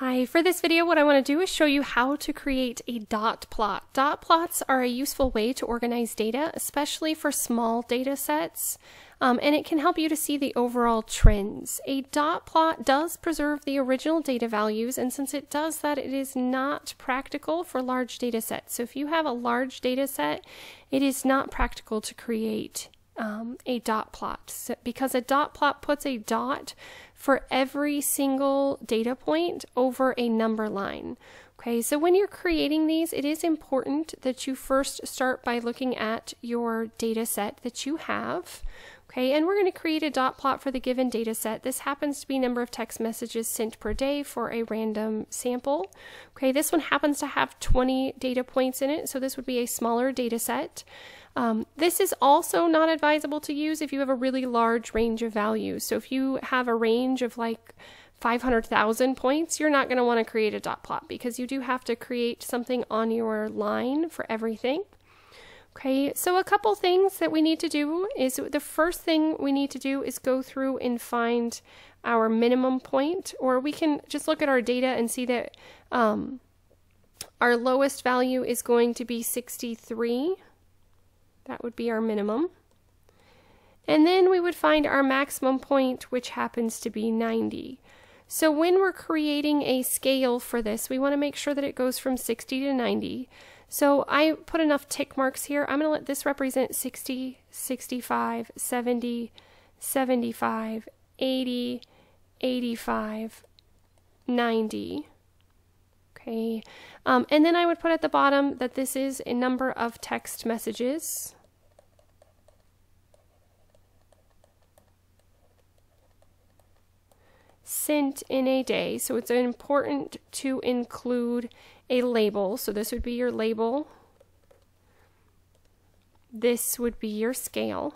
Hi, for this video what I want to do is show you how to create a dot plot. Dot plots are a useful way to organize data, especially for small data sets, and it can help you to see the overall trends. A dot plot does preserve the original data values, and since it does that, it is not practical for large data sets. So if you have a large data set, it is not practical to create a dot plot, because a dot plot puts a dot for every single data point over a number line. Okay, so when you're creating these, it is important that you first start by looking at your data set that you have. Okay, and we're going to create a dot plot for the given data set. This happens to be number of text messages sent per day for a random sample. Okay, this one happens to have 20 data points in it, so this would be a smaller data set. This is also not advisable to use if you have a really large range of values. So if you have a range of like 500,000 points, you're not going to want to create a dot plot, because you do have to create something on your line for everything. Okay, so a couple things that we need to do is, the first thing we need to do is go through and find our minimum point, or we can just look at our data and see that our lowest value is going to be 63. That would be our minimum. And then we would find our maximum point, which happens to be 90. So when we're creating a scale for this, we want to make sure that it goes from 60 to 90. So I put enough tick marks here. I'm going to let this represent 60, 65, 70, 75, 80, 85, 90. Okay. And then I would put at the bottom that this is a number of text messages. Sent in a day. So it's important to include a label. So this would be your label. This would be your scale.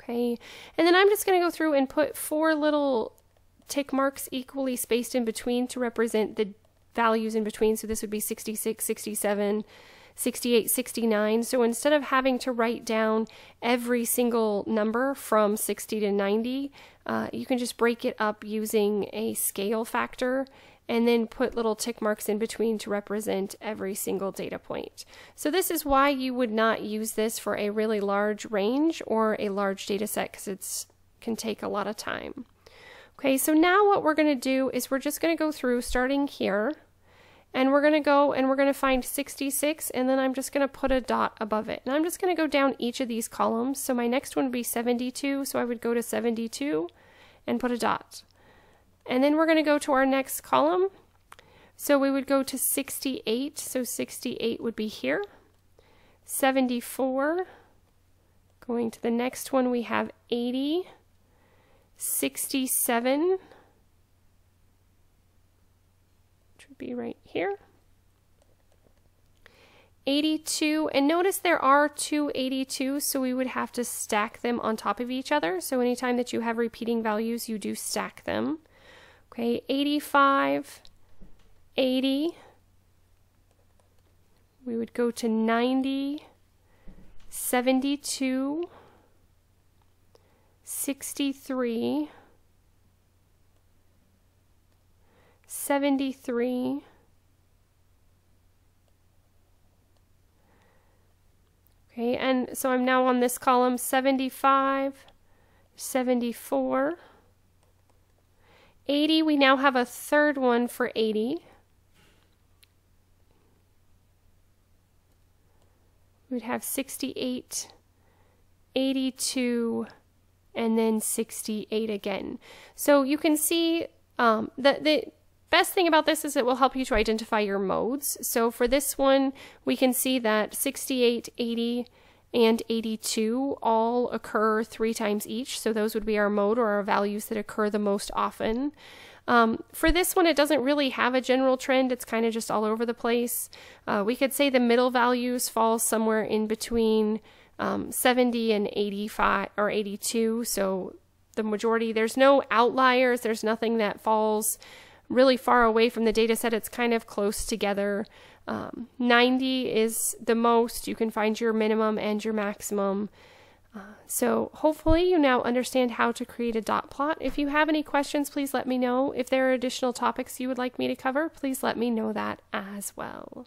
Okay, and then I'm just going to go through and put 4 little tick marks equally spaced in between to represent the values in between. So this would be 66, 67, 68, 69. So instead of having to write down every single number from 60 to 90, you can just break it up using a scale factor and then put little tick marks in between to represent every single data point. So this is why you would not use this for a really large range or a large data set, because it can take a lot of time. Okay, so now what we're going to do is we're just going to go through starting here, and we're going to go and we're going to find 66, and then I'm just going to put a dot above it. And I'm just going to go down each of these columns. So my next one would be 72, so I would go to 72 and put a dot. And then we're going to go to our next column. So we would go to 68, so 68 would be here. 74, going to the next one we have 80. 67, which would be right here, 82, and notice there are 2 82s, so we would have to stack them on top of each other. So anytime that you have repeating values, you do stack them. Okay, 85, 80, we would go to 90, 72, 63, 73, okay, and so I'm now on this column, 75, 74, 80, we now have a third one for 80. We'd have 68, 82, and then 68 again. So you can see that the best thing about this is it will help you to identify your modes. So for this one, we can see that 68, 80, and 82 all occur 3 times each. So those would be our mode, or our values that occur the most often. For this one, it doesn't really have a general trend. It's kind of just all over the place. We could say the middle values fall somewhere in between 70 and 85 or 82, so the majority, there's no outliers, there's nothing that falls really far away from the data set, it's kind of close together. 90 is the most, you can find your minimum and your maximum. So hopefully you now understand how to create a dot plot. If you have any questions, please let me know. If there are additional topics you would like me to cover, please let me know that as well.